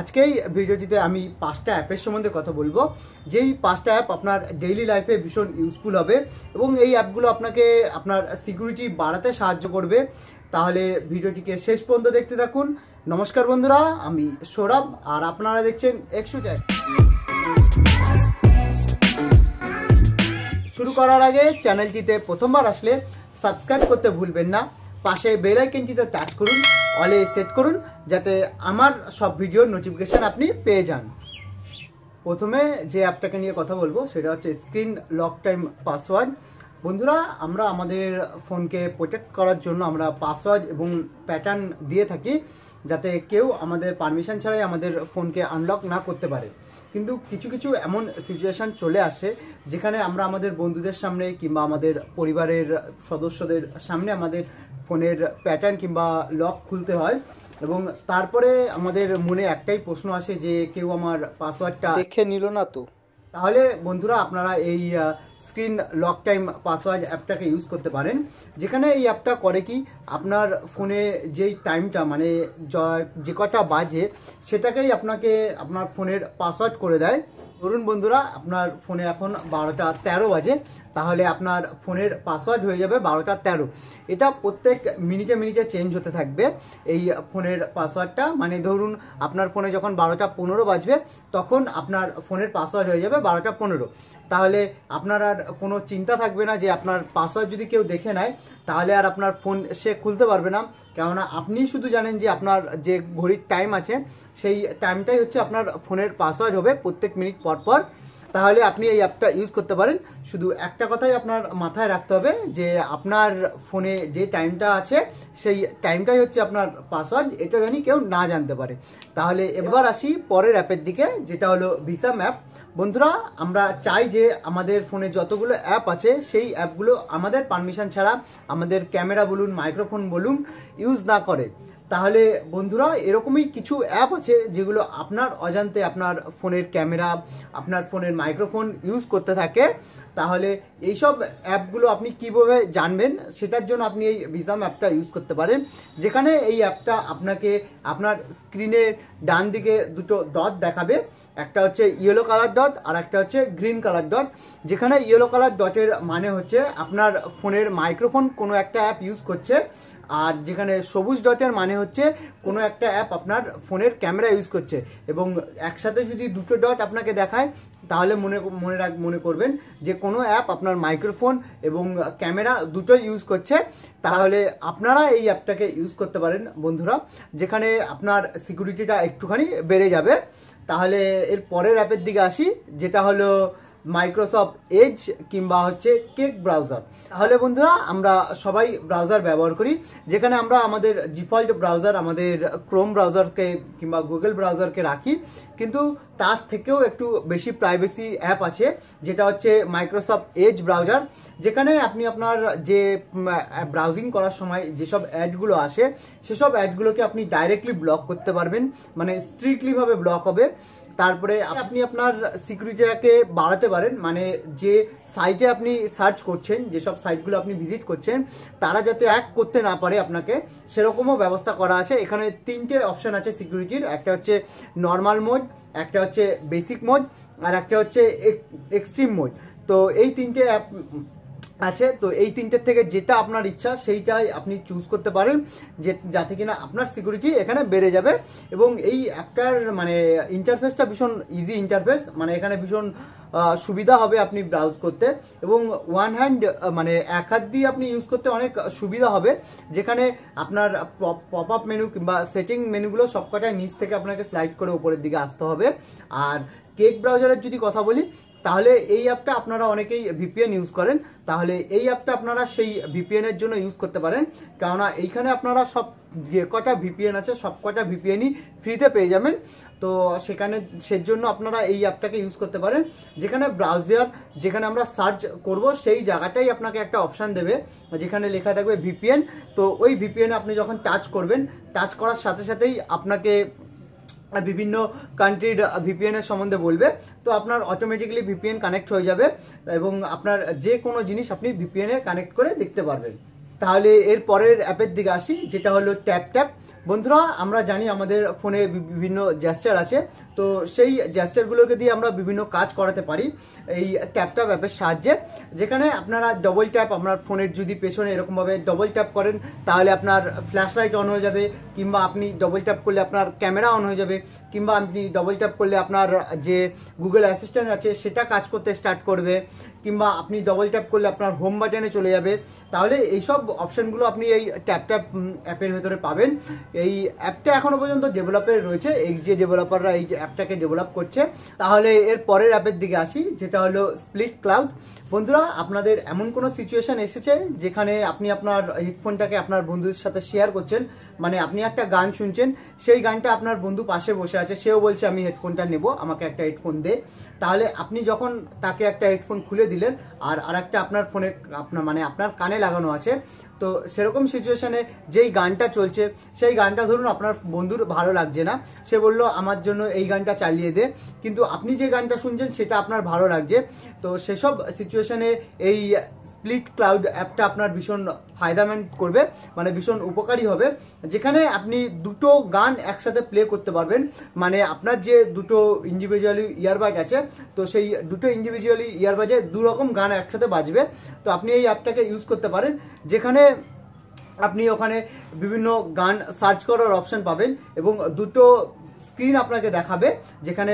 আজকে এই ভিডিওটিতে আমি 5টা অ্যাপের সম্বন্ধে কথা বলবো যেই 5টা অ্যাপ আপনার ডেইলি লাইফে ভীষণ ইউজফুল হবে এবং এই অ্যাপগুলো আপনাকে আপনার সিকিউরিটি বাড়াতে সাহায্য করবে। তাহলে ভিডিওটিকে শেষ পর্যন্ত দেখতে থাকুন। নমস্কার বন্ধুরা, আমি সৌরভ আর আপনারা দেখছেন একশো চ্যাট। শুরু করার আগে চ্যানেলটিতে প্রথমবার আসলে সাবস্ক্রাইব করতে ভুলবেন না, পাশে বেল আইকনটিতে টাচ করুন, অলে সেট করুন যাতে আমার সব ভিডিওর নোটিফিকেশান আপনি পেয়ে যান। প্রথমে যে অ্যাপটাকে নিয়ে কথা বলবো সেটা হচ্ছে স্ক্রিন লক টাইম পাসওয়ার্ড। বন্ধুরা, আমরা আমাদের ফোনকে প্রোটেক্ট করার জন্য আমরা পাসওয়ার্ড এবং প্যাটার্ন দিয়ে থাকি যাতে কেউ আমাদের পারমিশন ছাড়াই আমাদের ফোনকে আনলক না করতে পারে। কিন্তু কিছু কিছু এমন সিচুয়েশান চলে আসে যেখানে আমরা আমাদের বন্ধুদের সামনে কিংবা আমাদের পরিবারের সদস্যদের সামনে আমাদের ফোনের প্যাটার্ন কিংবা লক খুলতে হয় এবং তারপরে আমাদের মনে একটাই প্রশ্ন আসে যে কেউ আমার পাসওয়ার্ডটা দেখে নিল না তো। তাহলে বন্ধুরা, আপনারা এই স্ক্রিন লক টাইম পাসওয়ার্ড অ্যাপটাকে ইউজ করতে পারেন, যেখানে এই অ্যাপটা করে কি আপনার ফোনে যেই টাইমটা মানে যে কটা বাজে সেটাকেই আপনাকে আপনার ফোনের পাসওয়ার্ড করে দেয়। ধরুন বন্ধুরা, আপনার ফোনে এখন 12টা 13 বাজে, তাহলে আপনার ফোনের পাসওয়ার্ড হয়ে যাবে 12টা 13। এটা প্রত্যেক মিনিটে মিনিটে চেঞ্জ হতে থাকবে এই ফোনের পাসওয়ার্ডটা। মানে ধরুন আপনার ফোনে যখন 12টা 15 বাজবে তখন আপনার ফোনের পাসওয়ার্ড হয়ে যাবে 12টা 15। তাহলে আপনার আর কোনো চিন্তা থাকবে না যে আপনার পাসওয়ার্ড যদি কেউ দেখে নেয় তাহলে আর আপনার ফোন সে খুলতে পারবে না, কেননা আপনি শুধু জানেন যে আপনার যে ঘড়ির টাইম আছে সেই টাইমটাই হচ্ছে আপনার ফোনের পাসওয়ার্ড হবে প্রত্যেক মিনিট পর পর। তাহলে আপনি এই অ্যাপটা ইউজ করতে পারেন। শুধু একটা কথাই আপনার মাথায় রাখতে হবে যে আপনার ফোনে যে টাইমটা আছে সেই টাইমটাই হচ্ছে আপনার পাসওয়ার্ড, এটা জানি কেউ না জানতে পারে। তাহলে এবার আসি পরের অ্যাপের দিকে, যেটা হলো ভিসা ম্যাপ। বন্ধুরা, আমরা চাই যে আমাদের ফোনে যতগুলো অ্যাপ আছে সেই অ্যাপগুলো আমাদের পারমিশন ছাড়া আমাদের ক্যামেরা বলুন মাইক্রোফোন বলুন ইউজ না করে। তাহলে বন্ধুরা, এরকমই কিছু অ্যাপ আছে যেগুলো আপনার অজান্তে আপনার ফোনের ক্যামেরা আপনার ফোনের মাইক্রোফোন ইউজ করতে থাকে। তাহলে এইসব অ্যাপগুলো আপনি কীভাবে জানবেন সেটার জন্য আপনি এই ভিসাম অ্যাপটা ইউজ করতে পারেন, যেখানে এই অ্যাপটা আপনাকে আপনার স্ক্রিনের ডান দিকে দুটো ডট দেখাবে, একটা হচ্ছে ইয়েলো কালার ডট আর একটা হচ্ছে গ্রিন কালার ডট, যেখানে ইয়েলো কালার ডটের মানে হচ্ছে আপনার ফোনের মাইক্রোফোন কোনো একটা অ্যাপ ইউজ করছে আর যেখানে সবুজ ডটের মানে হচ্ছে কোনো একটা অ্যাপ আপনার ফোনের ক্যামেরা ইউজ করছে। এবং একসাথে যদি দুটো ডট আপনাকে দেখায় তাহলে মনে করবেন যে কোনো অ্যাপ আপনার মাইক্রোফোন এবং ক্যামেরা দুটোই ইউজ করছে। তাহলে আপনারা এই অ্যাপটাকে ইউজ করতে পারেন বন্ধুরা, যেখানে আপনার সিকিউরিটিটা একটুখানি বেড়ে যাবে। তাহলে এর পরের অ্যাপের দিকে আসি, যেটা হলো মাইক্রোসফট এজ কিংবা হচ্ছে কেক ব্রাউজার। তাহলে বন্ধুরা, আমরা সবাই ব্রাউজার ব্যবহার করি, যেখানে আমরা আমাদের ডিফল্ট ব্রাউজার আমাদের ক্রোম ব্রাউজারকে কিংবা গুগল ব্রাউজারকে রাখি, কিন্তু তার থেকেও একটু বেশি প্রাইভেসি অ্যাপ আছে যেটা হচ্ছে মাইক্রোসফট এজ ব্রাউজার, যেখানে আপনি আপনার যে ব্রাউজিং করার সময় যেসব অ্যাডগুলো আসে সেসব অ্যাডগুলোকে আপনি ডাইরেক্টলি ব্লক করতে পারবেন, মানে স্ট্রিক্টলিভাবে ব্লক হবে। তারপরে আপনি আপনার সিকিউরিটিটাকে বাড়াতে পারেন, মানে যে সাইটে আপনি সার্চ করছেন যেসব সাইটগুলো আপনি ভিজিট করছেন তারা যাতে হ্যাক করতে না পারে আপনাকে সেরকমও ব্যবস্থা করা আছে। এখানে 3টে অপশান আছে সিকিউরিটির, একটা হচ্ছে নর্মাল মোড, একটা হচ্ছে বেসিক মোড আর একটা হচ্ছে এক্সট্রিম মোড। তো এই 3টে অ্যাপ আছে, তো এই 3টের থেকে যেটা আপনার ইচ্ছা সেইটাই আপনি চুজ করতে পারেন, যে যাতে কিনা আপনার সিকিউরিটি এখানে বেড়ে যাবে। এবং এই অ্যাপটার মানে ইন্টারফেসটা ভীষণ ইজি ইন্টারফেস, মানে এখানে ভীষণ সুবিধা হবে আপনি ব্রাউজ করতে এবং ওয়ান হ্যান্ড মানে এক হাত দিয়ে আপনি ইউজ করতে অনেক সুবিধা হবে, যেখানে আপনার পপ আপ মেনু কিংবা সেটিং মেনুগুলো সবকটাই নিচ থেকে আপনাকে স্লাইড করে উপরের দিকে আসতে হবে। আর কেক ব্রাউজারের যদি কথা বলি তাহলে এই অ্যাপটা আপনারা অনেকেই ভিপিএন ইউজ করেন, তাহলে এই অ্যাপটা আপনারা সেই ভিপিএনের জন্য ইউজ করতে পারেন, কেননা এইখানে আপনারা সব যে কটা ভিপিএন আছে সব কটা ভিপিএনই ফ্রিতে পেয়ে যাবেন। তো সেখানে সেজন্য আপনারা এই অ্যাপটাকে ইউজ করতে পারেন, যেখানে ব্রাউজার যেখানে আমরা সার্চ করব সেই জায়গাটাই আপনাকে একটা অপশান দেবে যেখানে লেখা থাকবে ভিপিএন। তো ওই ভিপিএনে আপনি যখন টাচ করবেন টাচ করার সাথে সাথেই আপনাকে বিভিন্ন কান্ট্রির ভিপিএনের সম্বন্ধে বলবে, তো আপনার অটোমেটিক্যালি ভিপিএন কানেক্ট হয়ে যাবে এবং আপনার যে কোনো জিনিস আপনি ভিপিএনে কানেক্ট করে দেখতে পারবেন। তাহলে এর পরের অ্যাপের দিকে আসি যেটা হলো ট্যাপ ট্যাপ। বন্ধুরা আমরা জানি আমাদের ফোনে বিভিন্ন জেস্টার আছে, তো সেই জেস্টারগুলোকে দিয়ে আমরা বিভিন্ন কাজ করাতে পারি এই ট্যাপ ট্যাপ অ্যাপের সাহায্যে, যেখানে আপনারা ডবল ট্যাপ আপনার ফোনের যদি পেছনে এরকমভাবে ডবল ট্যাপ করেন তাহলে আপনার ফ্ল্যাশ লাইট অন হয়ে যাবে, কিংবা আপনি ডবল ট্যাপ করলে আপনার ক্যামেরা অন হয়ে যাবে, কিংবা আপনি ডবল ট্যাপ করলে আপনার যে গুগল অ্যাসিস্ট্যান্ট আছে সেটা কাজ করতে স্টার্ট করবে, কিংবা আপনি ডবল ট্যাপ করলে আপনার হোম বাটনে চলে যাবে। তাহলে এইসব অপশানগুলো আপনি এই ট্যাপ ট্যাপ অ্যাপের ভেতরে পাবেন। এই অ্যাপটা এখনও পর্যন্ত ডেভেলপের রয়েছে, এক্স যে ডেভেলপাররা এই অ্যাপটাকে ডেভেলপ করছে। তাহলে এর পরের অ্যাপের দিকে আসি যেটা হলো স্প্লিট ক্লাউড। বন্ধুরা আপনাদের এমন কোনো সিচুয়েশান এসেছে যেখানে আপনি আপনার হেডফোনটাকে আপনার বন্ধুদের সাথে শেয়ার করছেন, মানে আপনি একটা গান শুনছেন, সেই গানটা আপনার বন্ধু পাশে বসে আছে, সেও বলছে আমি হেডফোনটা নেব, আমাকে একটা হেডফোন দে। তাহলে আপনি যখন তাকে একটা হেডফোন খুলে দিলেন আর আরেকটা আপনার ফোনে মানে আপনার কানে লাগানো আছে, তো সেরকম সিচুয়েশানে যেই গানটা চলছে সেই গানটা ধরুন আপনার বন্ধুর ভালো লাগছে না, সে বলল আমার জন্য এই গানটা চালিয়ে দে, কিন্তু আপনি যে গানটা শুনছেন সেটা আপনার ভালো লাগছে। তো সেসব সিচুয়েশানে এই স্প্লিট ক্লাউড অ্যাপটা আপনার ভীষণ ফায়দামন্দ করবে, মানে ভীষণ উপকারী হবে, যেখানে আপনি দুটো গান একসাথে প্লে করতে পারবেন। মানে আপনার যে দুটো ইন্ডিভিজুয়ালি ইয়ারবাজ আছে, তো সেই দুটো ইন্ডিভিজুয়ালি ইয়ারবাজে দুরকম গান একসাথে বাজবে। তো আপনি এই অ্যাপটাকে ইউজ করতে পারেন, যেখানে আপনি ওখানে বিভিন্ন গান সার্চ করার অপশান পাবেন এবং দুটো স্ক্রিন আপনাকে দেখাবে, যেখানে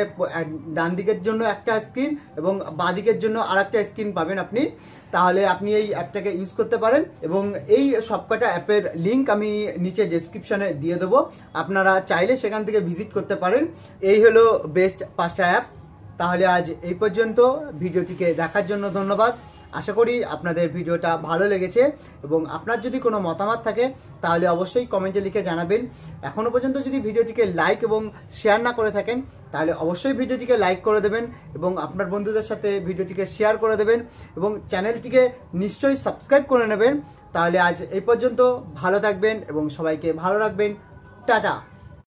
ডান দিকের জন্য একটা স্ক্রিন এবং বাঁ দিকের জন্য আর একটা স্ক্রিন পাবেন আপনি। তাহলে আপনি এই অ্যাপটাকে ইউজ করতে পারেন এবং এই সবকটা অ্যাপের লিঙ্ক আমি নিচে ডেসক্রিপশানে দিয়ে দেবো, আপনারা চাইলে সেখান থেকে ভিজিট করতে পারেন। এই হলো বেস্ট 5টা অ্যাপ। তাহলে আজ এই পর্যন্ত, ভিডিওটিকে দেখার জন্য ধন্যবাদ। আশা করি আপনাদের ভিডিওটা ভালো লেগেছে এবং আপনার যদি কোনো মতামত থাকে তাহলে অবশ্যই কমেন্টে লিখে জানাবেন। এখনও পর্যন্ত যদি ভিডিওটিকে লাইক এবং শেয়ার না করে থাকেন তাহলে অবশ্যই ভিডিওটিকে লাইক করে দেবেন এবং আপনার বন্ধুদের সাথে ভিডিওটিকে শেয়ার করে দেবেন এবং চ্যানেলটিকে নিশ্চয়ই সাবস্ক্রাইব করে নেবেন। তাহলে আজ এই পর্যন্ত, ভালো থাকবেন এবং সবাইকে ভালো রাখবেন। টাটা।